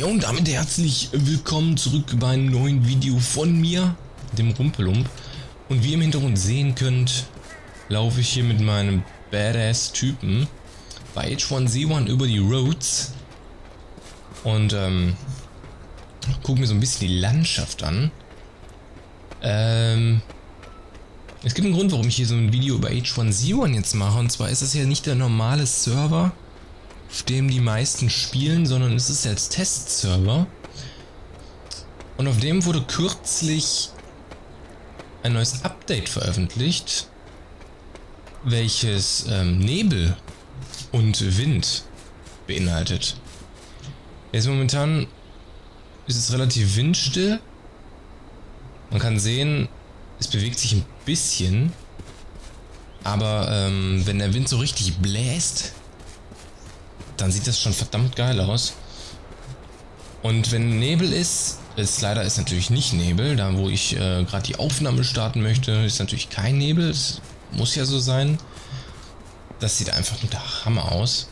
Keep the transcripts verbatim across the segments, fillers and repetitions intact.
Ja, und damit herzlich willkommen zurück bei einem neuen Video von mir, dem Rumpelump. Und wie ihr im Hintergrund sehen könnt, laufe ich hier mit meinem Badass-Typen bei H eins Z eins über die Roads. Und ähm, gucke mir so ein bisschen die Landschaft an. Ähm, es gibt einen Grund, warum ich hier so ein Video über H eins Z eins jetzt mache. Und zwar ist das ja nicht der normale Server, auf dem die meisten spielen, sondern es ist jetzt Testserver. Und auf dem wurde kürzlich ein neues Update veröffentlicht, welches ähm, Nebel und Wind beinhaltet. Jetzt momentan ist es relativ windstill. Man kann sehen, es bewegt sich ein bisschen, aber ähm, wenn der Wind so richtig bläst, dann sieht das schon verdammt geil aus. Und wenn Nebel ist, es leider ist natürlich nicht Nebel, da wo ich äh, gerade die Aufnahme starten möchte, ist natürlich kein Nebel, es muss ja so sein. Das sieht einfach mit der Hammer aus.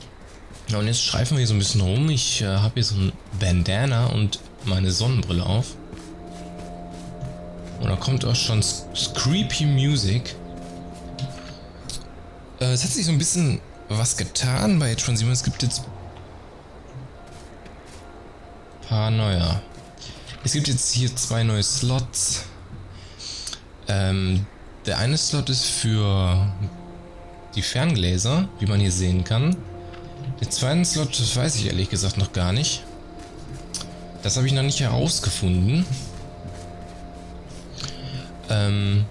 Ja, und jetzt streifen wir hier so ein bisschen rum, ich äh, habe hier so ein Bandana und meine Sonnenbrille auf. Und da kommt auch schon creepy Music. Äh, es hat sich so ein bisschen was getan bei H eins Z eins. Es gibt jetzt ein paar neue. Es gibt jetzt hier zwei neue Slots. Ähm, der eine Slot ist für die Ferngläser, wie man hier sehen kann. Den zweiten Slot weiß ich ehrlich gesagt noch gar nicht. Das habe ich noch nicht herausgefunden. Ähm...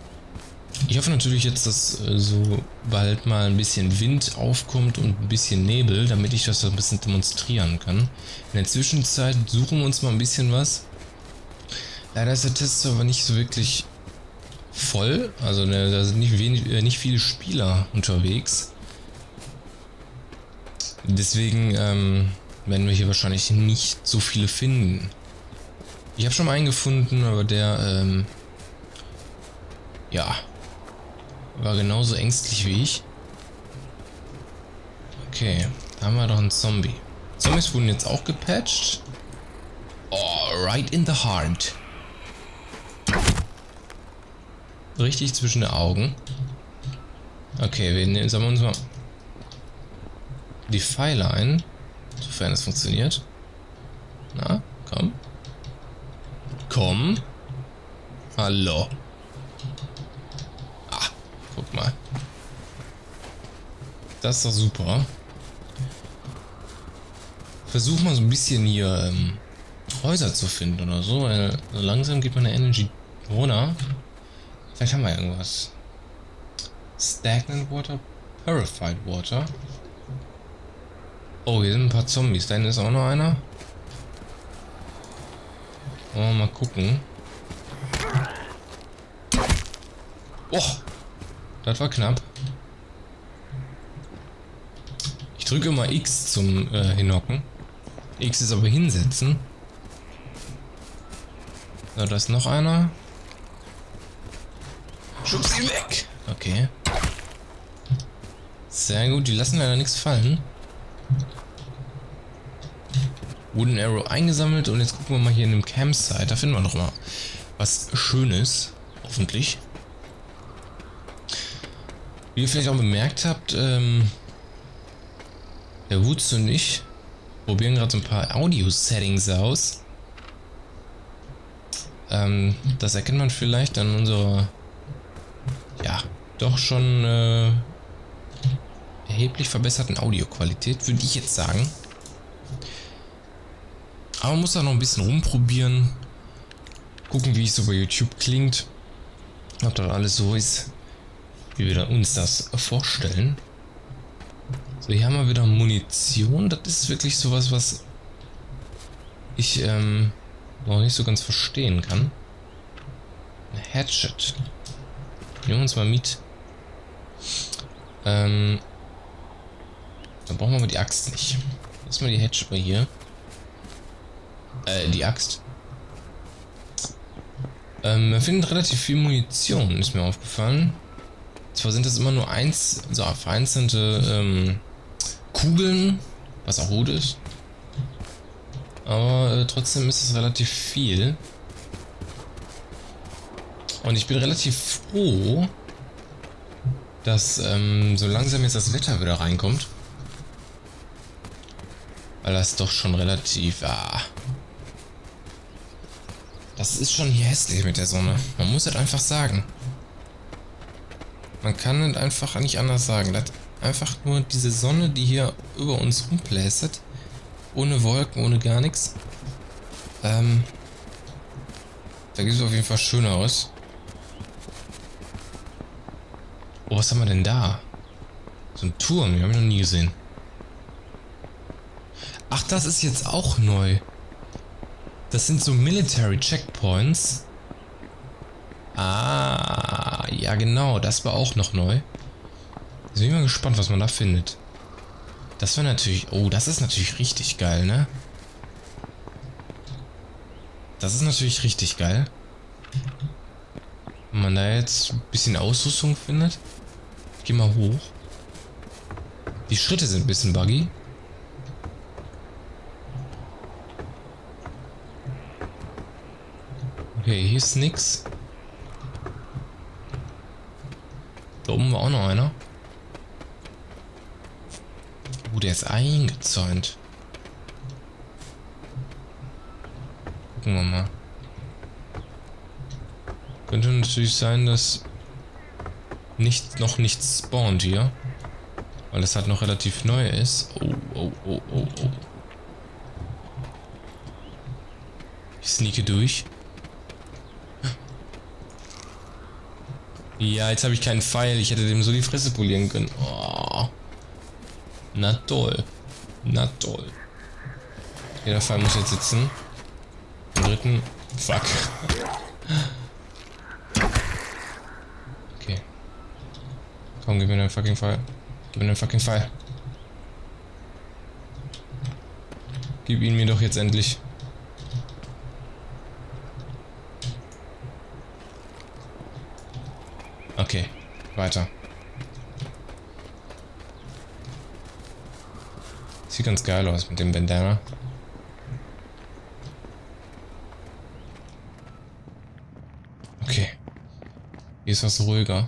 Ich hoffe natürlich jetzt, dass so bald mal ein bisschen Wind aufkommt und ein bisschen Nebel, damit ich das so ein bisschen demonstrieren kann. In der Zwischenzeit suchen wir uns mal ein bisschen was. Leider ist der Testserver nicht so wirklich voll, also da sind nicht, wenig, äh, nicht viele Spieler unterwegs. Deswegen ähm, werden wir hier wahrscheinlich nicht so viele finden. Ich habe schon mal einen gefunden, aber der, ähm, ja... war genauso ängstlich wie ich. Okay, da haben wir doch einen Zombie. Zombies wurden jetzt auch gepatcht. Oh, right in the heart. Richtig zwischen den Augen. Okay, wir nehmen, sammeln uns mal die Pfeile ein, sofern das funktioniert. Na, komm. Komm. Hallo. Guck mal. Das ist doch super. Versuch mal so ein bisschen hier ähm, Häuser zu finden oder so, weil so langsam geht meine Energy runter. Vielleicht haben wir irgendwas. Stagnant Water, Purified Water. Oh, hier sind ein paar Zombies. Da hinten ist auch noch einer. Wollen wir mal gucken. Oh! Das war knapp. Ich drücke immer X zum äh, Hinhocken. X ist aber hinsetzen. So, da ist noch einer. Schubst ihn weg! Okay. Sehr gut, die lassen leider nichts fallen. Wooden Arrow eingesammelt und jetzt gucken wir mal hier in dem Campsite. Da finden wir noch mal was Schönes. Hoffentlich. Wie ihr vielleicht auch bemerkt habt, ähm, der Wutz und ich probieren gerade so ein paar Audio-Settings aus. Ähm, das erkennt man vielleicht an unserer, ja, doch schon äh, erheblich verbesserten Audioqualität, würde ich jetzt sagen. Aber man muss da noch ein bisschen rumprobieren, gucken, wie es so bei YouTube klingt, ob das alles so ist, wie wir uns das vorstellen. So, hier haben wir wieder Munition. Das ist wirklich sowas, was ich ähm, noch nicht so ganz verstehen kann. Eine Hatchet. Nehmen wir uns mal mit. Ähm, dann brauchen wir aber die Axt nicht. Lass mal die Hatchet mal hier. Äh, die Axt. Ähm, wir finden relativ viel Munition, ist mir aufgefallen. Zwar sind das immer nur eins, so vereinzelte ähm, Kugeln, was auch gut ist. Aber äh, trotzdem ist es relativ viel. Und ich bin relativ froh, dass ähm, so langsam jetzt das Wetter wieder reinkommt. Weil das doch schon relativ... Ah, das ist schon hier hässlich mit der Sonne. Man muss es einfach sagen. Man kann es einfach nicht anders sagen. Das einfach nur diese Sonne, die hier über uns rumplästet. Ohne Wolken, ohne gar nichts. Ähm, da gibt es auf jeden Fall Schöneres. Oh, was haben wir denn da? So ein Turm, den habe ich noch nie gesehen. Ach, das ist jetzt auch neu. Das sind so Military Checkpoints. Ah, ja genau, das war auch noch neu. Jetzt bin ich mal gespannt, was man da findet. Das wäre natürlich... Oh, das ist natürlich richtig geil, ne? Das ist natürlich richtig geil. Wenn man da jetzt ein bisschen Ausrüstung findet. Ich geh mal hoch. Die Schritte sind ein bisschen buggy. Okay, hier ist nix. Da oben war auch noch einer. Oh, der ist eingezäunt. Gucken wir mal. Könnte natürlich sein, dass nicht, noch nichts spawnt hier. Weil das halt noch relativ neu ist. Oh, oh, oh, oh, oh. Ich sneake durch. Ja, jetzt habe ich keinen Pfeil. Ich hätte dem so die Fresse polieren können. Oh. Na toll. Na toll. Jeder Pfeil muss jetzt sitzen. Den dritten. Fuck. Okay. Komm, gib mir den fucking Pfeil. Gib mir den fucking Pfeil. Gib ihn mir doch jetzt endlich. Okay, weiter. Sieht ganz geil aus mit dem Bandana. Okay. Hier ist was ruhiger.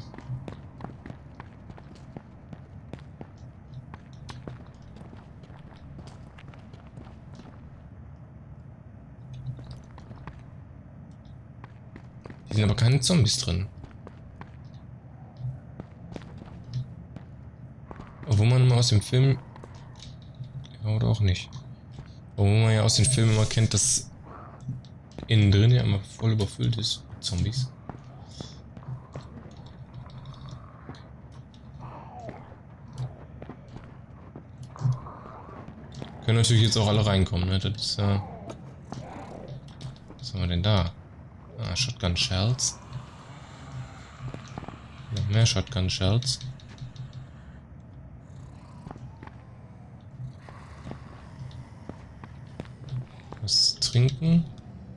Hier sind aber keine Zombies drin. Obwohl man immer aus dem Film... Ja, oder auch nicht. Obwohl man ja aus den Filmen immer kennt, dass innen drin ja immer voll überfüllt ist. Zombies. Können natürlich jetzt auch alle reinkommen, ne? Das ist ja... Was haben wir denn da? Ah, Shotgun Shells. Noch mehr Shotgun Shells. Trinken.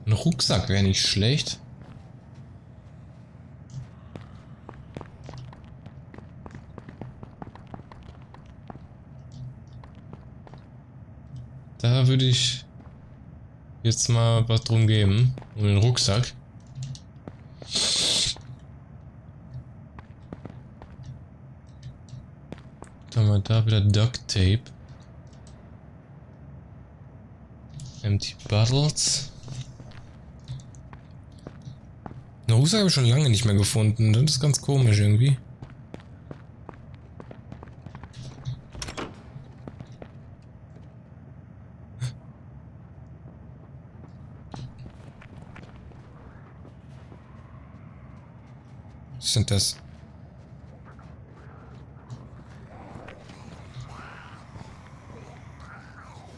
Ein Rucksack wäre nicht schlecht. Da würde ich jetzt mal was drum geben. Um den Rucksack. Dann haben wir da wieder Duct Tape. Empty Bottles. Eine Rucksack habe ich schon lange nicht mehr gefunden. Das ist ganz komisch irgendwie. Was sind das?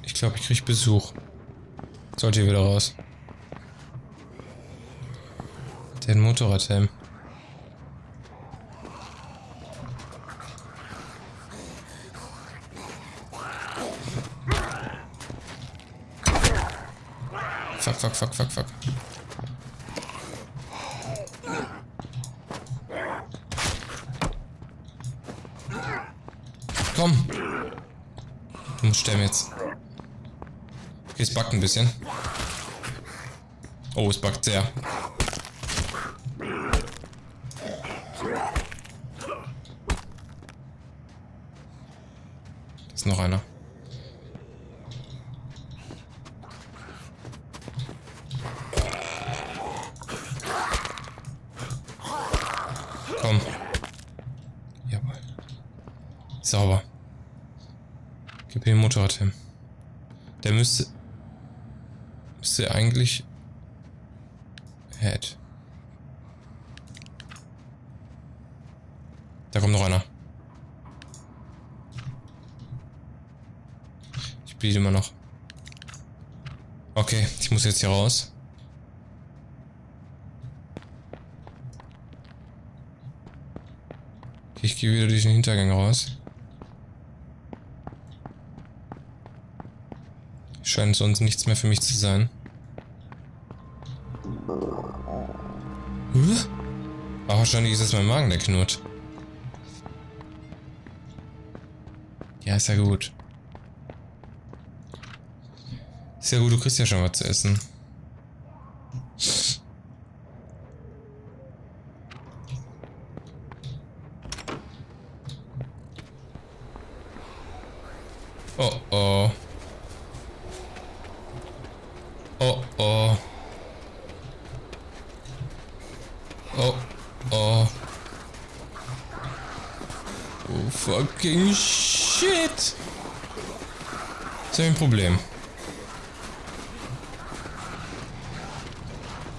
Ich glaube, ich kriege Besuch. Sollte hier wieder raus. Den Motorradhelm. Fuck, fuck, fuck, fuck, fuck. Komm! Du musst sterben jetzt. Okay, es backt ein bisschen. Oh, es backt sehr. Da ist noch einer. Komm. Jawohl. Sauber. Gib ihm Motorrad hin. Der müsste... Müsste eigentlich... Head. Da kommt noch einer. Ich bleed immer noch. Okay, ich muss jetzt hier raus. Ich gehe wieder durch den Hintergang raus. Scheint sonst nichts mehr für mich zu sein. Huh? Ach, wahrscheinlich ist es mein Magen, der knurrt. Ja, ist ja gut. Ist ja gut, du kriegst ja schon was zu essen. Oh oh. Oh oh. Oh oh. Oh fucking shit. Jetzt habe ich ein Problem.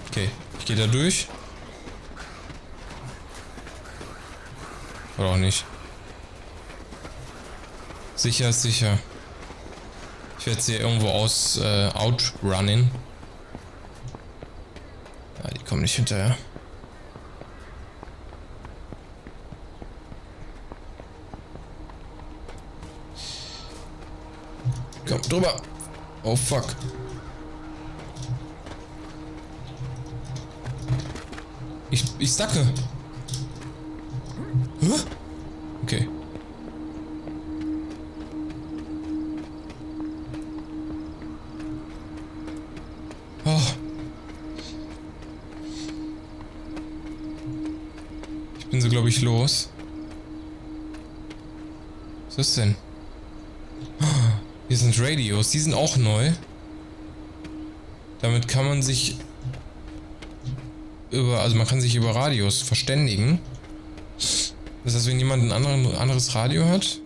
Okay, ich gehe da durch. Oder auch nicht. Sicher ist sicher. Ich werde jetzt hier irgendwo aus äh, outrunnen. Ja, die kommen nicht hinterher. Komm drüber. Oh fuck. Ich, ich stacke. Huh? Okay. So, glaube ich, los. Was ist denn? Hier sind Radios, die sind auch neu. Damit kann man sich über, also man kann sich über Radios verständigen. Das heißt, wenn jemand ein anderen, anderes Radio hat,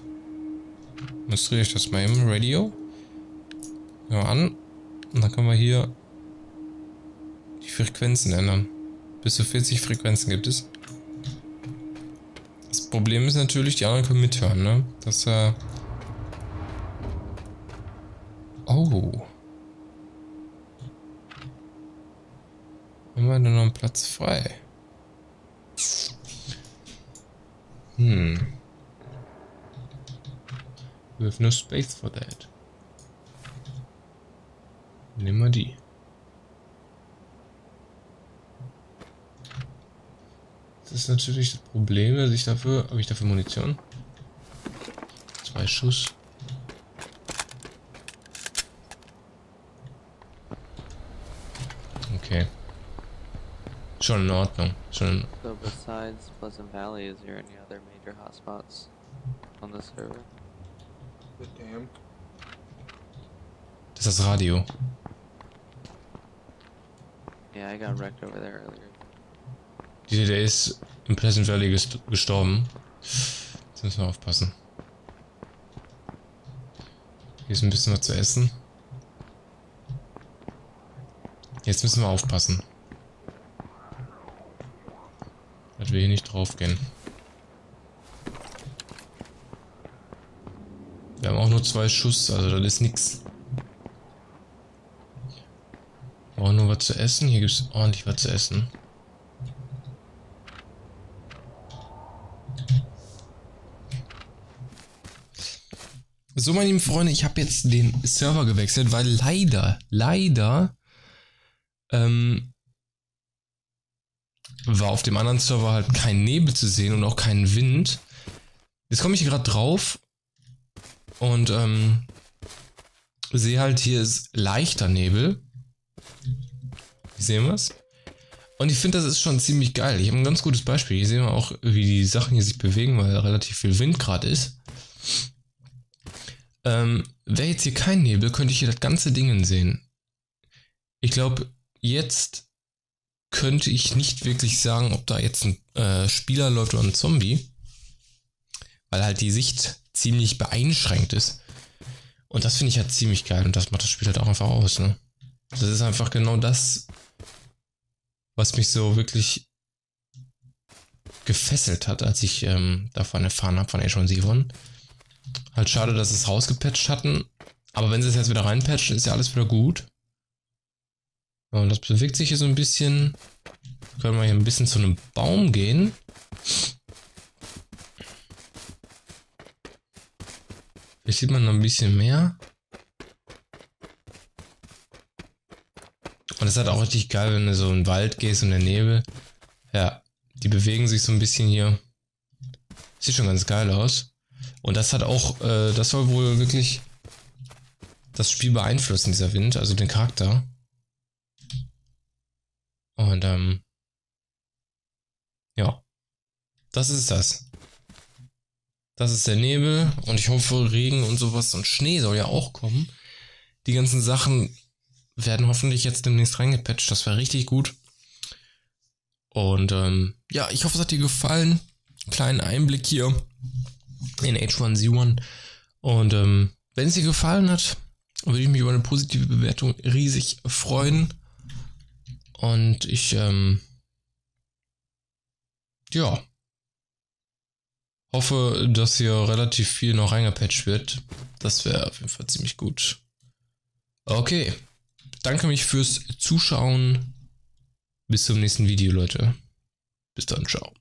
illustriere ich das mal eben. Radio. Gehen wir an. Und dann können wir hier die Frequenzen ändern. Bis zu vierzig Frequenzen gibt es. Das Problem ist natürlich, die anderen können mithören, ne? Das, äh... Oh. Haben wir denn noch einen Platz frei? Hm. We have no space for that. Nehmen wir die. Das ist natürlich das Problem, dass ich dafür... Habe ich dafür Munition? Zwei Schuss. Okay. Schon in Ordnung. Schon in so, besides Pleasant Valley, is there any other major hotspots on the server? Das ist das Radio. Yeah, I got wrecked over there earlier. Der ist im Pleasant Valley gest gestorben. Jetzt müssen wir aufpassen. Hier ist ein bisschen was zu essen. Jetzt müssen wir aufpassen. Dass wir hier nicht drauf gehen. Wir haben auch nur zwei Schuss, also das ist nichts. Auch nur was zu essen. Hier gibt es ordentlich was zu essen. So, meine lieben Freunde, ich habe jetzt den Server gewechselt, weil leider, leider ähm, war auf dem anderen Server halt kein Nebel zu sehen und auch kein Wind. Jetzt komme ich hier gerade drauf und ähm, sehe halt, hier ist leichter Nebel. Sehen wir es? Und ich finde, das ist schon ziemlich geil. Ich habe ein ganz gutes Beispiel. Hier sehen wir auch, wie die Sachen hier sich bewegen, weil da relativ viel Wind gerade ist. Ähm, wäre jetzt hier kein Nebel, könnte ich hier das ganze Ding sehen. Ich glaube, jetzt könnte ich nicht wirklich sagen, ob da jetzt ein äh, Spieler läuft oder ein Zombie, weil halt die Sicht ziemlich beeinschränkt ist. Und das finde ich halt ziemlich geil und das macht das Spiel halt auch einfach aus, ne? Das ist einfach genau das, was mich so wirklich gefesselt hat, als ich ähm, davon erfahren habe, von H eins Z eins. Halt schade, dass sie es rausgepatcht hatten, aber wenn sie es jetzt wieder reinpatchen, ist ja alles wieder gut. Und das bewegt sich hier so ein bisschen. Können wir hier ein bisschen zu einem Baum gehen. Hier sieht man noch ein bisschen mehr. Und es ist halt auch richtig geil, wenn du so in den Wald gehst und der Nebel. Ja, die bewegen sich so ein bisschen hier. Sieht schon ganz geil aus. Und das hat auch, äh, das soll wohl wirklich das Spiel beeinflussen, dieser Wind, also den Charakter. Und, ähm, ja, das ist das. Das ist der Nebel und ich hoffe, Regen und sowas und Schnee soll ja auch kommen. Die ganzen Sachen werden hoffentlich jetzt demnächst reingepatcht, das wäre richtig gut. Und, ähm, ja, ich hoffe, es hat dir gefallen. Kleinen Einblick hier in H eins Z eins. Und, ähm, wenn es dir gefallen hat, würde ich mich über eine positive Bewertung riesig freuen. Und ich, ähm, ja, hoffe, dass hier relativ viel noch reingepatcht wird. Das wäre auf jeden Fall ziemlich gut. Okay, danke mich fürs Zuschauen. Bis zum nächsten Video, Leute. Bis dann, ciao.